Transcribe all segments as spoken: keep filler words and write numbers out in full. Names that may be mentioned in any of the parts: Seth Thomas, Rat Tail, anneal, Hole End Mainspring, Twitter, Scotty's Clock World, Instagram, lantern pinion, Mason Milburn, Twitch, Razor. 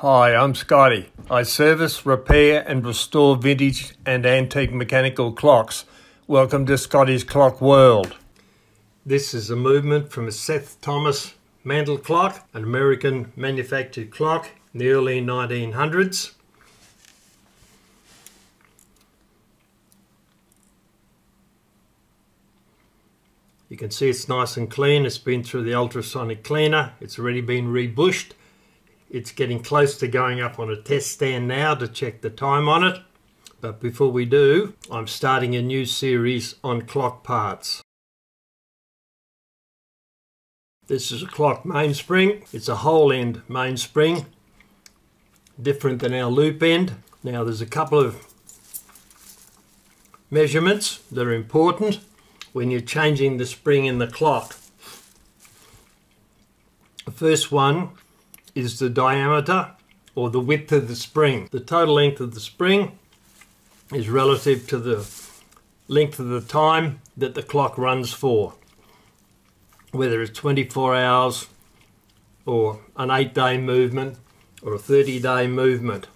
Hi, I'm Scotty. I service, repair and restore vintage and antique mechanical clocks. Welcome to Scotty's Clock World. This is a movement from a Seth Thomas mantel clock, an American manufactured clock in the early nineteen hundreds. You can see it's nice and clean. It's been through the ultrasonic cleaner. It's already been rebushed. It's getting close to going up on a test stand now to check the time on it. But before we do, I'm starting a new series on clock parts. This is a clock mainspring. It's a whole end mainspring, different than our loop end. Now there's a couple of measurements that are important when you're changing the spring in the clock. The first one is the diameter or the width of the spring. The total length of the spring is relative to the length of the time that the clock runs for, whether it's twenty-four hours or an eight day movement or a thirty day movement.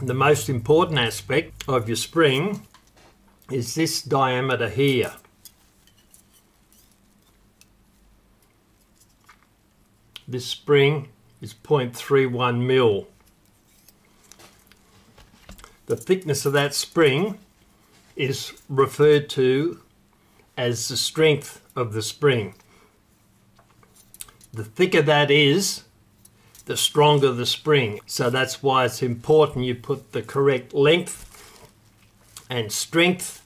The most important aspect of your spring is this diameter here. This spring is zero point three one mil. The thickness of that spring is referred to as the strength of the spring. The thicker that is, the stronger the spring. So that's why it's important you put the correct length and strength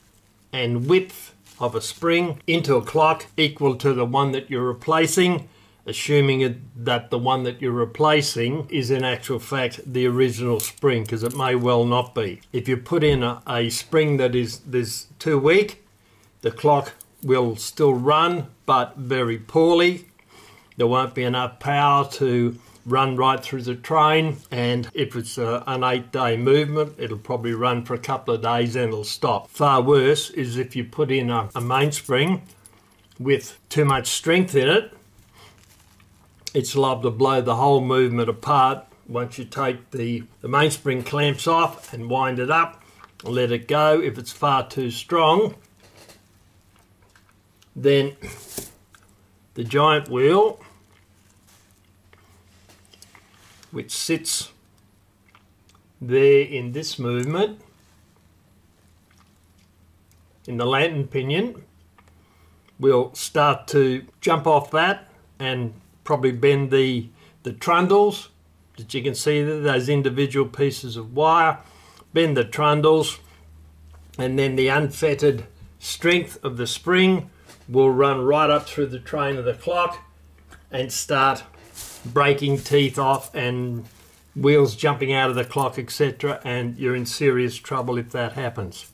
and width of a spring into a clock equal to the one that you're replacing, assuming it, that the one that you're replacing is in actual fact the original spring, because it may well not be. If you put in a, a spring that is, is too weak, the clock will still run, but very poorly. There won't be enough power to run right through the train, and if it's a, an eight day movement, it'll probably run for a couple of days and it'll stop. Far worse is if you put in a, a mainspring with too much strength in it. It's liable to blow the whole movement apart once you take the, the mainspring clamps off and wind it up and let it go. If it's far too strong, then the giant wheel, which sits there in this movement, in the lantern pinion, will start to jump off that and probably bend the, the trundles that you can see there, those individual pieces of wire, bend the trundles, and then the unfettered strength of the spring will run right up through the train of the clock and start breaking teeth off and wheels jumping out of the clock, et cetera, and you're in serious trouble if that happens.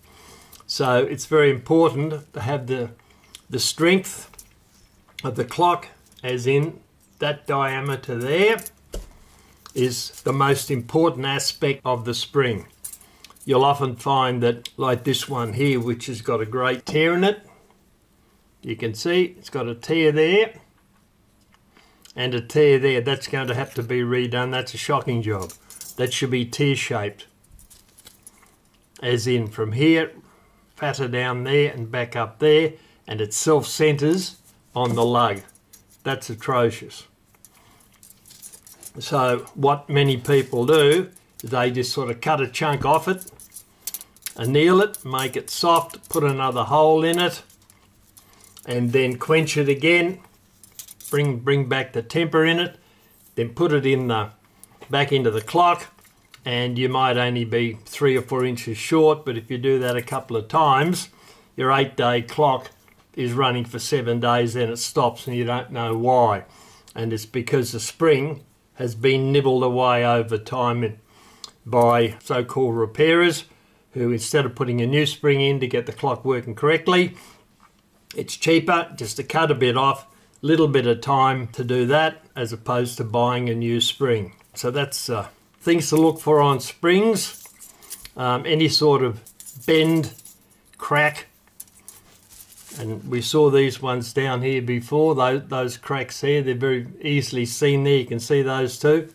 So it's very important to have the, the strength of the clock, as in that diameter there, is the most important aspect of the spring. You'll often find that, like this one here, which has got a great tear in it, you can see it's got a tear there and a tear there. That's going to have to be redone. That's a shocking job. That should be tear-shaped, as in from here, fatter down there and back up there, and it self-centres on the lug. That's atrocious. So what many people do is they just sort of cut a chunk off it, anneal it, make it soft, put another hole in it, and then quench it again. Bring, bring back the temper in it, then put it in the back into the clock, and you might only be three or four inches short, but if you do that a couple of times, your eight day clock is running for seven days, then it stops and you don't know why. And it's because the spring has been nibbled away over time by so-called repairers who, instead of putting a new spring in to get the clock working correctly, it's cheaper just to cut a bit off, little bit of time to do that, as opposed to buying a new spring. So that's uh, things to look for on springs. Um, any sort of bend, crack, and we saw these ones down here before, those, those cracks here, they're very easily seen there, you can see those too.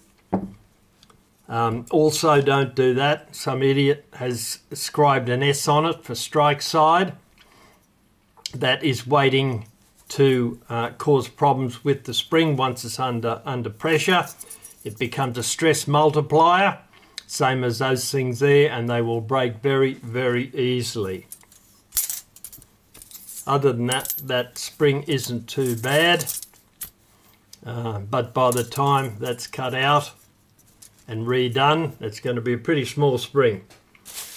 Um, also, don't do that. Some idiot has scribed an S on it for strike side. That is waiting to uh, cause problems with the spring. Once it's under, under pressure, it becomes a stress multiplier, same as those things there, and they will break very, very easily. Other than that, that spring isn't too bad. Uh, but by the time that's cut out and redone, it's going to be a pretty small spring.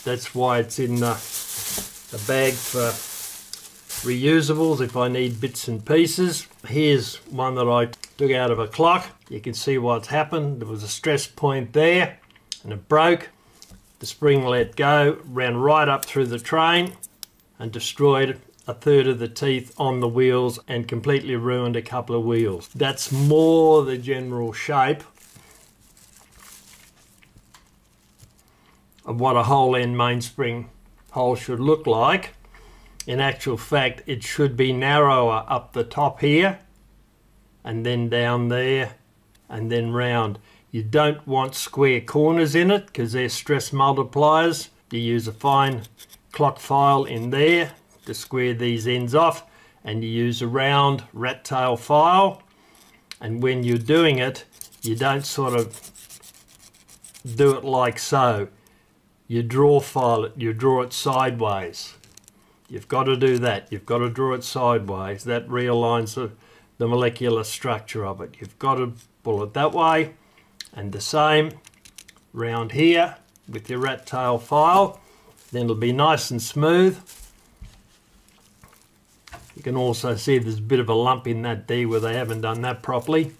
That's why it's in the, the bag for reusables if I need bits and pieces. Here's one that I took out of a clock. You can see what's happened. There was a stress point there and it broke. The spring let go, ran right up through the train and destroyed a third of the teeth on the wheels and completely ruined a couple of wheels. That's more the general shape of what a whole end mainspring hole should look like. In actual fact, it should be narrower up the top here, and then down there, and then round. You don't want square corners in it because they're stress multipliers. You use a fine clock file in there to square these ends off, and you use a round rat tail file. And when you're doing it, you don't sort of do it like so. You draw file it, you draw it sideways. You've got to do that. You've got to draw it sideways. That realigns the, the molecular structure of it. You've got to pull it that way, and the same round here with your rat tail file. Then it'll be nice and smooth. You can also see there's a bit of a lump in that there where they haven't done that properly.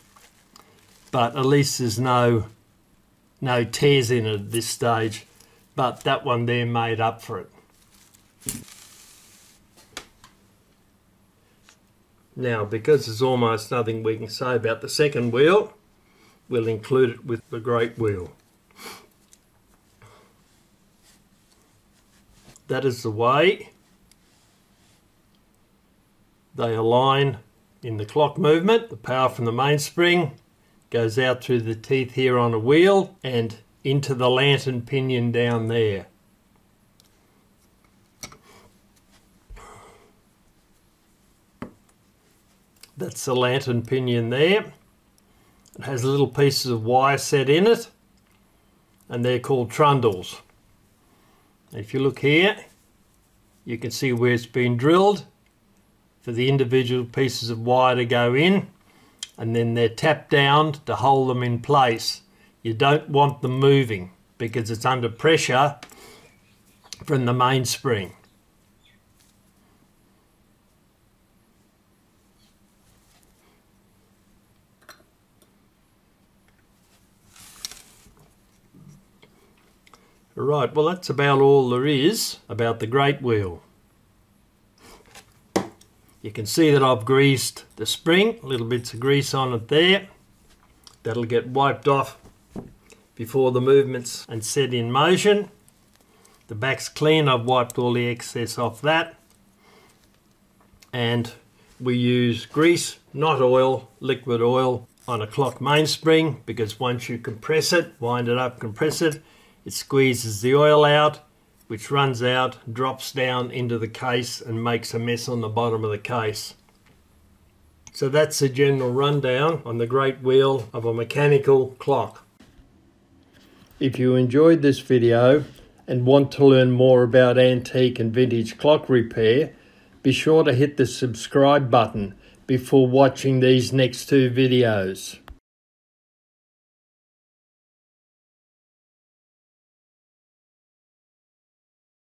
But at least there's no, no tears in it at this stage. But that one there made up for it. Now, because there's almost nothing we can say about the second wheel, we'll include it with the great wheel. That is the way they align in the clock movement. The power from the mainspring goes out through the teeth here on a wheel and into the lantern pinion down there. That's the lantern pinion there. It has little pieces of wire set in it, and they're called trundles. If you look here, you can see where it's been drilled for the individual pieces of wire to go in, and then they're tapped down to hold them in place. You don't want them moving because it's under pressure from the mainspring. Right, well that's about all there is about the great wheel. You can see that I've greased the spring, little bits of grease on it there. That'll get wiped off before the movement's and set in motion. The back's clean, I've wiped all the excess off that. And we use grease, not oil, liquid oil, on a clock mainspring because once you compress it, wind it up, compress it, it squeezes the oil out, which runs out, drops down into the case and makes a mess on the bottom of the case. So that's the general rundown on the great wheel of a mechanical clock. If you enjoyed this video and want to learn more about antique and vintage clock repair, be sure to hit the subscribe button before watching these next two videos.